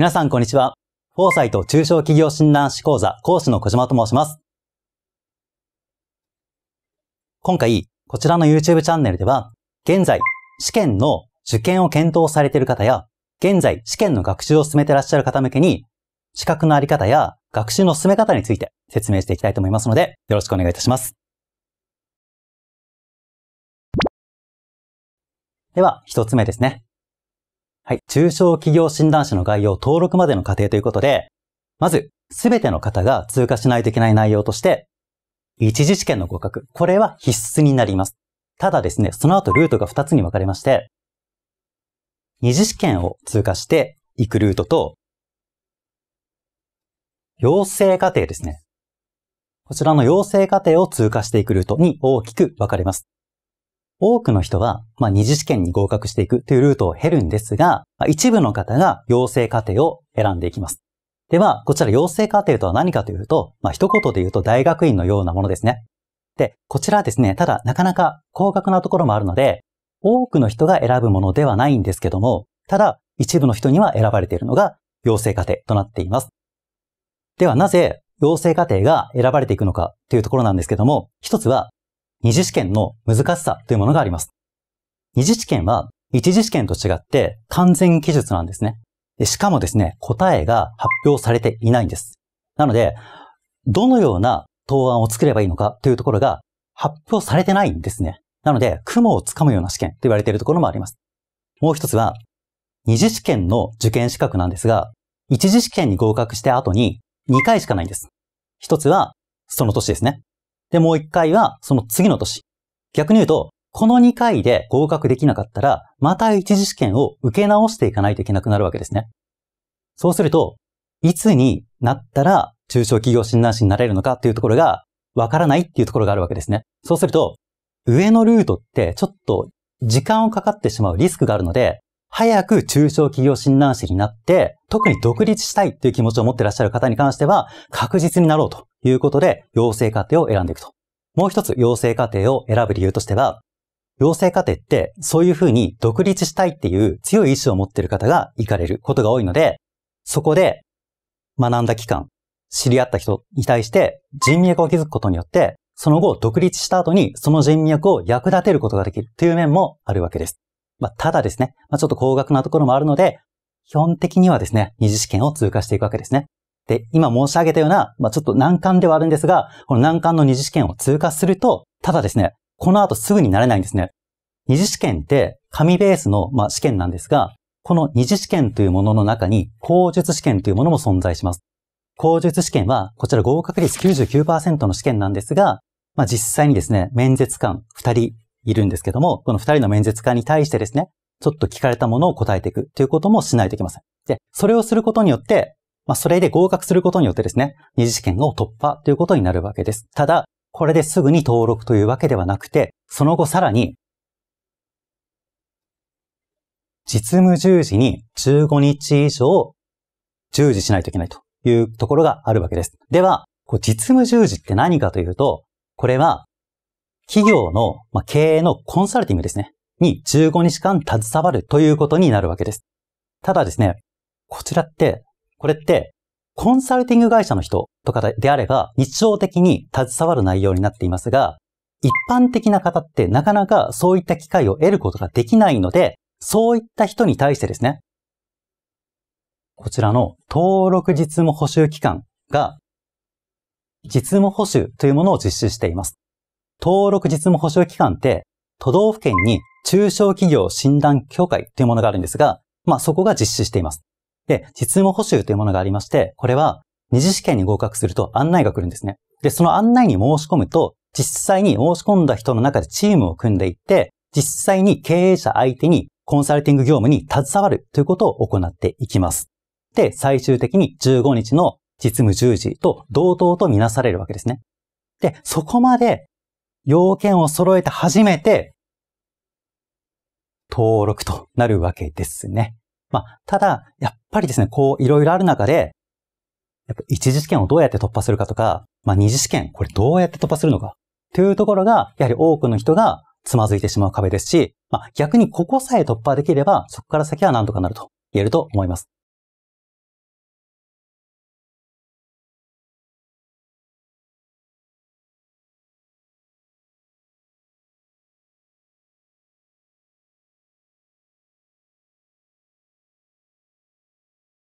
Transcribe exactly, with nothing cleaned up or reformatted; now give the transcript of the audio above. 皆さんこんにちは。フォーサイト中小企業診断士講座講師の小島と申します。今回、こちらの YouTube チャンネルでは、現在、試験の受験を検討されている方や、現在、試験の学習を進めていらっしゃる方向けに、資格のあり方や学習の進め方について説明していきたいと思いますので、よろしくお願いいたします。では、一つ目ですね。はい。中小企業診断士の概要登録までの過程ということで、まず、すべての方が通過しないといけない内容として、一次試験の合格。これは必須になります。ただですね、その後ルートがふたつに分かれまして、二次試験を通過していくルートと、養成課程ですね。こちらの養成課程を通過していくルートに大きく分かれます。多くの人は、まあ、二次試験に合格していくというルートを経るんですが、一部の方が養成課程を選んでいきます。では、こちら養成課程とは何かというと、まあ、一言で言うと大学院のようなものですね。で、こちらですね、ただなかなか高額なところもあるので、多くの人が選ぶものではないんですけども、ただ一部の人には選ばれているのが養成課程となっています。では、なぜ養成課程が選ばれていくのかというところなんですけども、一つは、二次試験の難しさというものがあります。二次試験は一次試験と違って完全記述なんですね。しかもですね、答えが発表されていないんです。なので、どのような答案を作ればいいのかというところが発表されてないんですね。なので、雲をつかむような試験と言われているところもあります。もう一つは、二次試験の受験資格なんですが、一次試験に合格して後ににかいしかないんです。一つはその年ですね。で、もう一回は、その次の年。逆に言うと、このにかいで合格できなかったら、また一次試験を受け直していかないといけなくなるわけですね。そうすると、いつになったら中小企業診断士になれるのかっていうところが、わからないっていうところがあるわけですね。そうすると、上のルートってちょっと時間をかかってしまうリスクがあるので、早く中小企業診断士になって、特に独立したいという気持ちを持っていらっしゃる方に関しては、確実になろうということで、養成課程を選んでいくと。もう一つ、養成課程を選ぶ理由としては、養成課程って、そういうふうに独立したいっていう強い意志を持っている方が行かれることが多いので、そこで学んだ期間、知り合った人に対して人脈を築くことによって、その後独立した後にその人脈を役立てることができるという面もあるわけです。まあ、ただですね、まあ、ちょっと高額なところもあるので、基本的にはですね、二次試験を通過していくわけですね。で、今申し上げたような、まあ、ちょっと難関ではあるんですが、この難関の二次試験を通過すると、ただですね、この後すぐになれないんですね。二次試験って紙ベースの、まあ、試験なんですが、この二次試験というものの中に、口述試験というものも存在します。口述試験は、こちら合格率 きゅうじゅうきゅうパーセント の試験なんですが、まあ、実際にですね、面接官ふたり、いるんですけども、この二人の面接官に対してですね、ちょっと聞かれたものを答えていくということもしないといけません。で、それをすることによって、まあ、それで合格することによってですね、二次試験を突破ということになるわけです。ただ、これですぐに登録というわけではなくて、その後さらに、実務従事にじゅうごにち以上従事しないといけないというところがあるわけです。では、実務従事って何かというと、これは、企業の経営のコンサルティングですね。にじゅうごにちかん携わるということになるわけです。ただですね、こちらって、これって、コンサルティング会社の人とかであれば日常的に携わる内容になっていますが、一般的な方ってなかなかそういった機会を得ることができないので、そういった人に対してですね、こちらの登録実務補修機関が実務補修というものを実施しています。登録実務補修機関って、都道府県に中小企業診断協会というものがあるんですが、まあそこが実施しています。で、実務補修というものがありまして、これは二次試験に合格すると案内が来るんですね。で、その案内に申し込むと、実際に申し込んだ人の中でチームを組んでいって、実際に経営者相手にコンサルティング業務に携わるということを行っていきます。で、最終的にじゅうごにちの実務従事と同等とみなされるわけですね。で、そこまで要件を揃えて初めて、登録となるわけですね。まあ、ただ、やっぱりですね、こう、いろいろある中で、やっぱ一次試験をどうやって突破するかとか、まあ、二次試験、これどうやって突破するのか、というところが、やはり多くの人がつまずいてしまう壁ですし、まあ、逆にここさえ突破できれば、そこから先はなんとかなると言えると思います。